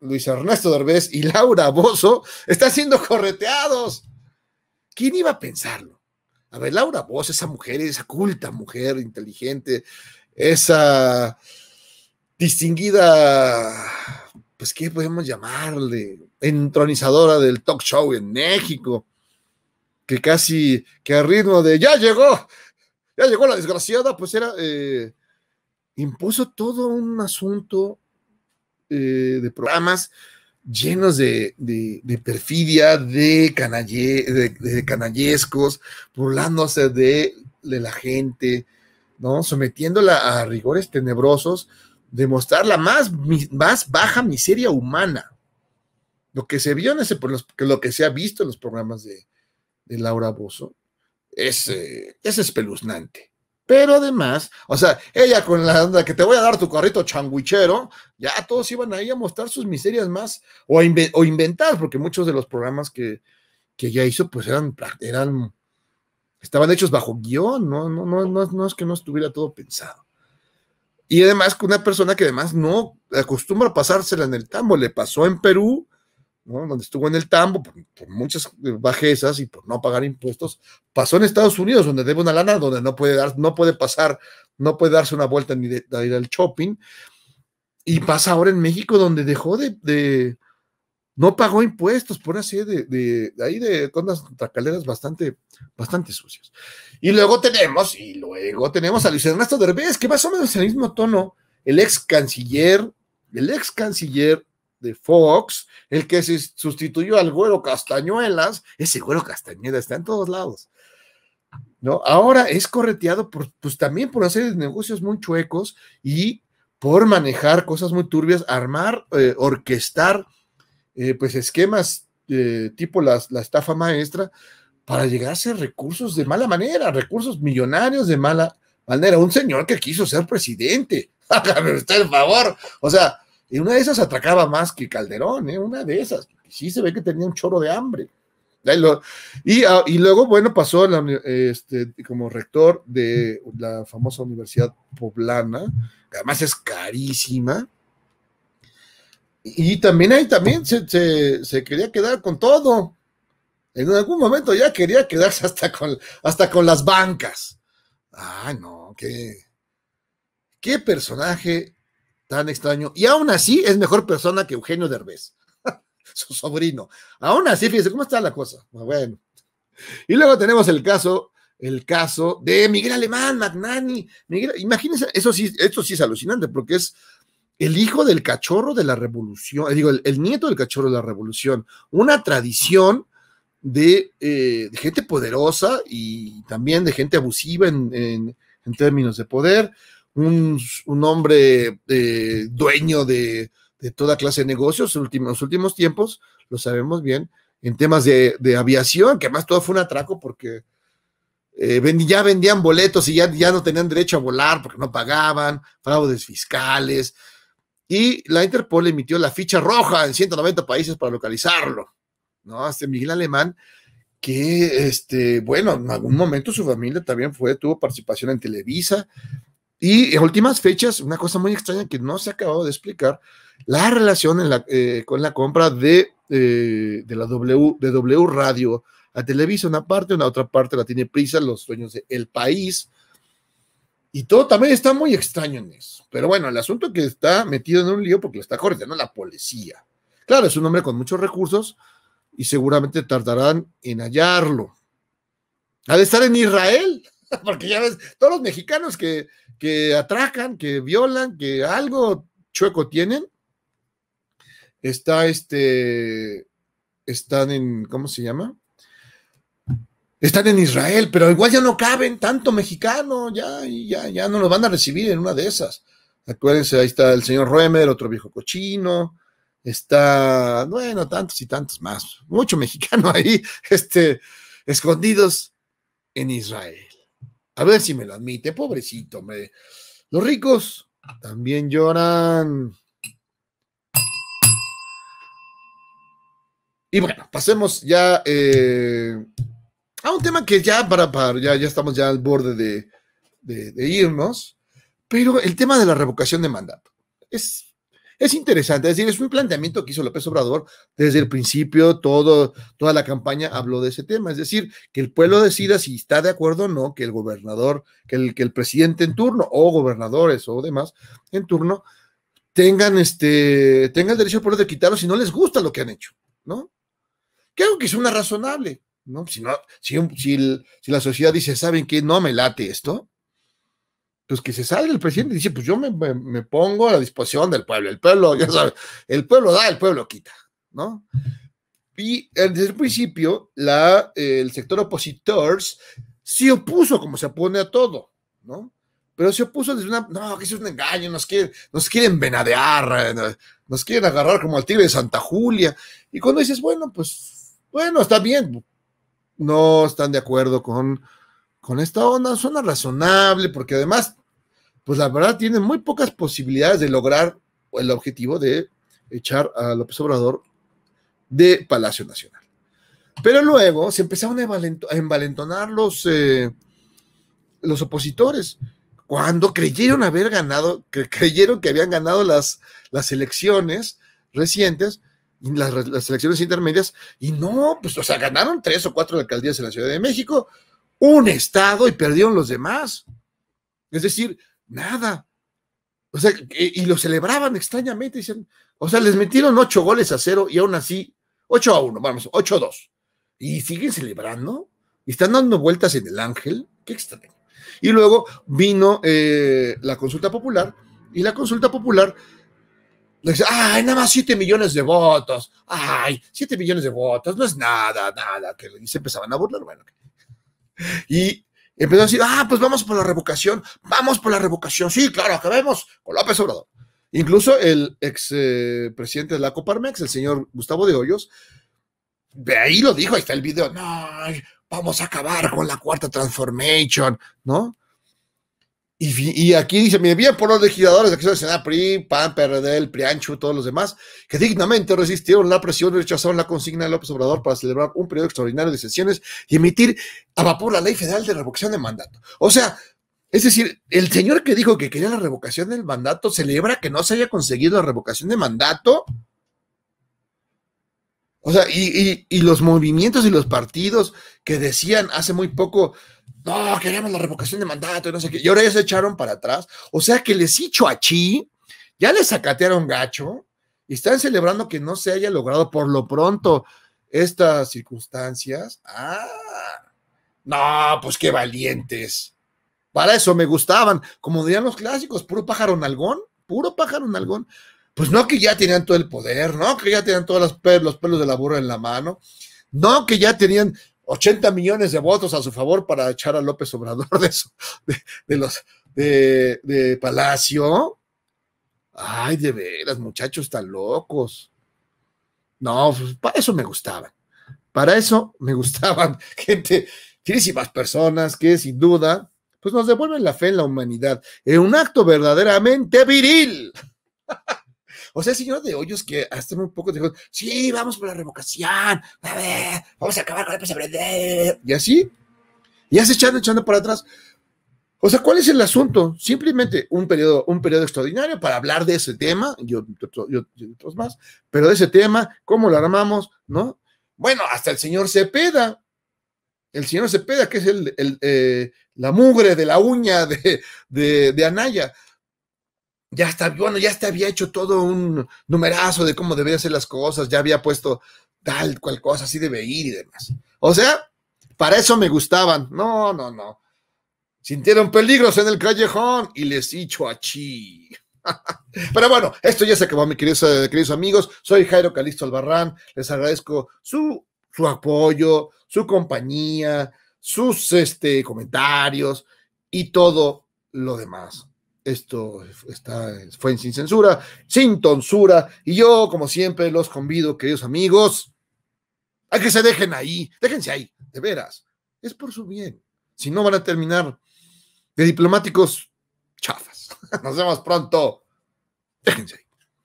Luis Ernesto Derbez y Laura Bozzo están siendo correteados. ¿Quién iba a pensarlo? A ver, Laura Bozzo, esa mujer, esa culta mujer, inteligente, esa distinguida, pues, ¿qué podemos llamarle? Entronizadora del talk show en México, que casi, que a ritmo de ya llegó la desgraciada, pues era, impuso todo un asunto de programas llenos de perfidia, de canallescos, burlándose de la gente, ¿no? Sometiéndola a rigores tenebrosos, demostrar la más baja miseria humana. Lo que se vio en ese, lo que se ha visto en los programas de Laura Bozzo es espeluznante. Pero además, o sea, ella con la onda que te voy a dar tu carrito changuichero, ya todos iban ahí a mostrar sus miserias más, o inventar, porque muchos de los programas que ella hizo, pues estaban hechos bajo guión, no es que no estuviera todo pensado. Y además, una persona que además no acostumbra a pasársela en el tambo, le pasó en Perú, ¿no? Donde estuvo en el tambo por muchas bajezas y por no pagar impuestos. Pasó en Estados Unidos, donde debe una lana, donde no puede darse una vuelta ni de ir al shopping. Y pasa ahora en México, donde dejó no pagó impuestos por así con unas tracaleras bastante sucias. Y luego tenemos a Luis Ernesto Derbez, que más o menos en el mismo tono, el ex canciller de Fox, el que sustituyó al güero Castañuelas. Ese güero Castañuelas está en todos lados, ¿no? Ahora es correteado también por hacer negocios muy chuecos y por manejar cosas muy turbias, armar, orquestar, pues esquemas tipo la estafa maestra para llegarse a recursos de mala manera, recursos millonarios de mala manera. Un señor que quiso ser presidente, hágame usted el favor, o sea, y una de esas atracaba más que Calderón, ¿eh? Una de esas. Sí se ve que tenía un chorro de hambre. Y luego, bueno, pasó como rector de la famosa Universidad Poblana, que además es carísima. Y también ahí se quería quedar con todo. En algún momento ya quería quedarse hasta con las bancas. Ah, no, qué personaje tan extraño, y aún así es mejor persona que Eugenio Derbez, su sobrino. Aún así, fíjense cómo está la cosa. Bueno, y luego tenemos el caso de Miguel Alemán Magnani. Imagínense, esto sí es alucinante, porque es el hijo del cachorro de la revolución, digo, el nieto del cachorro de la revolución, una tradición de gente poderosa y también de gente abusiva en términos de poder. Un hombre dueño de toda clase de negocios en los últimos tiempos, lo sabemos bien, en temas de aviación, que además todo fue un atraco porque ya vendían boletos y ya no tenían derecho a volar porque no pagaban, fraudes fiscales, y la Interpol emitió la ficha roja en 190 países para localizarlo, ¿no? Este Miguel Alemán, que, bueno, en algún momento su familia también tuvo participación en Televisa. Y en últimas fechas, una cosa muy extraña que no se ha acabado de explicar, la relación con la compra de W Radio a Televisa. Una otra parte la tiene Prisa, los dueños de El País. Y todo también está muy extraño en eso. Pero bueno, el asunto que está metido en un lío porque lo está corriendo la policía. Claro, es un hombre con muchos recursos y seguramente tardarán en hallarlo. Ha de estar en Israel, porque ya ves, todos los mexicanos que atracan, que violan, que algo chueco tienen, están en, ¿cómo se llama? Están en Israel, pero igual ya no caben tanto mexicano, ya no los van a recibir en una de esas. Acuérdense, ahí está el señor Römer, otro viejo cochino, está, bueno, tantos y tantos más, mucho mexicano ahí, escondidos en Israel. A ver si me lo admite, pobrecito, hombre. Los ricos también lloran. Y bueno, pasemos ya a un tema que ya ya estamos ya al borde de irnos, pero el tema de la revocación de mandato. Es interesante, es decir, es un planteamiento que hizo López Obrador desde el principio, toda la campaña habló de ese tema, es decir, que el pueblo decida si está de acuerdo o no, que el gobernador, que el presidente en turno, o gobernadores o demás en turno, tengan el derecho al pueblo de quitarlo si no les gusta lo que han hecho, ¿no? Creo que es una razonable, ¿no? Si la sociedad dice, ¿saben qué? No me late esto, pues que se salga el presidente y dice, pues yo me pongo a la disposición del pueblo. El pueblo, ya sabes, el pueblo da, el pueblo quita, ¿no? Y desde el principio, el sector opositor se opuso, como se opone a todo, ¿no? Pero se opuso desde no, que eso es un engaño, nos quieren venadear, nos quieren agarrar como al tigre de Santa Julia. Y cuando dices, bueno, está bien, no están de acuerdo con esta onda, suena razonable, porque además, pues la verdad tienen muy pocas posibilidades de lograr el objetivo de echar a López Obrador de Palacio Nacional. Pero luego se empezaron a envalentonar los opositores, cuando creyeron haber ganado, creyeron que habían ganado las elecciones recientes, las elecciones intermedias, y no, pues o sea, ganaron 3 o 4 alcaldías en la Ciudad de México, un estado y perdieron los demás. Es decir, nada. O sea, y lo celebraban extrañamente. Dicen, o sea, les metieron 8 goles a 0 y aún así, 8-1, vamos, 8-2. Y siguen celebrando. Y están dando vueltas en el ángel. Qué extraño. Y luego vino la consulta popular. Y la consulta popular le dice, ay, nada más 7 millones de votos. Ay, 7 millones de votos. No es nada, nada. Y se empezaban a burlar. Bueno, y empezó a decir, pues vamos por la revocación, sí, claro, acabemos con López Obrador. Incluso el ex presidente de la Coparmex, el señor Gustavo de Hoyos, de ahí lo dijo, ahí está el video, no, vamos a acabar con la cuarta transformation, ¿no? Y aquí dice, me bien por los legisladores de Acción Nacional, PRI, PAM, PRD, el PRIANCHU, todos los demás, que dignamente resistieron la presión y rechazaron la consigna de López Obrador para celebrar un periodo extraordinario de sesiones y emitir a vapor la ley federal de revocación de mandato. O sea, es decir, el señor que dijo que quería la revocación del mandato celebra que no se haya conseguido la revocación de mandato. O sea, y los movimientos y los partidos que decían hace muy poco, no, queremos la revocación de mandato y no sé qué, y ahora ya se echaron para atrás. O sea que les hizo achí, ya les sacatearon gacho y están celebrando que no se haya logrado por lo pronto estas circunstancias. No, pues qué valientes. Para eso me gustaban, como dirían los clásicos, puro pájaro nalgón. Pues no que ya tenían todo el poder, no que ya tenían todos los pelos de la burra en la mano, no que ya tenían 80 millones de votos a su favor para echar a López Obrador de Palacio. Ay, de veras, muchachos tan locos. No, pues para eso me gustaban, gente, queridísimas personas que sin duda, pues nos devuelven la fe en la humanidad, en un acto verdaderamente viril. O sea, el señor de Hoyos que hasta muy poco dijo, sí, vamos por la revocación, a ver, vamos a acabar con el PRD. Y así, ya se echando para atrás. O sea, ¿cuál es el asunto? Simplemente un periodo extraordinario para hablar de ese tema, yo otros más, pero de ese tema, ¿cómo lo armamos? ¿No? Bueno, hasta el señor Cepeda, que es la mugre de la uña de Anaya, ya había hecho todo un numerazo de cómo deberían ser las cosas, ya había puesto tal, cual cosa, así debe ir y demás. O sea, para eso me gustaban. No. Sintieron peligros en el callejón y les hizo achí. Pero bueno, esto ya se acabó, mis queridos amigos. Soy Jairo Calixto Albarrán. Les agradezco su apoyo, su compañía, sus comentarios y todo lo demás. Esto fue en Sin Censura, sin tonsura, y yo, como siempre, los convido, queridos amigos, a que se dejen ahí, déjense ahí, de veras, es por su bien, si no van a terminar de diplomáticos chafas. Nos vemos pronto, déjense ahí.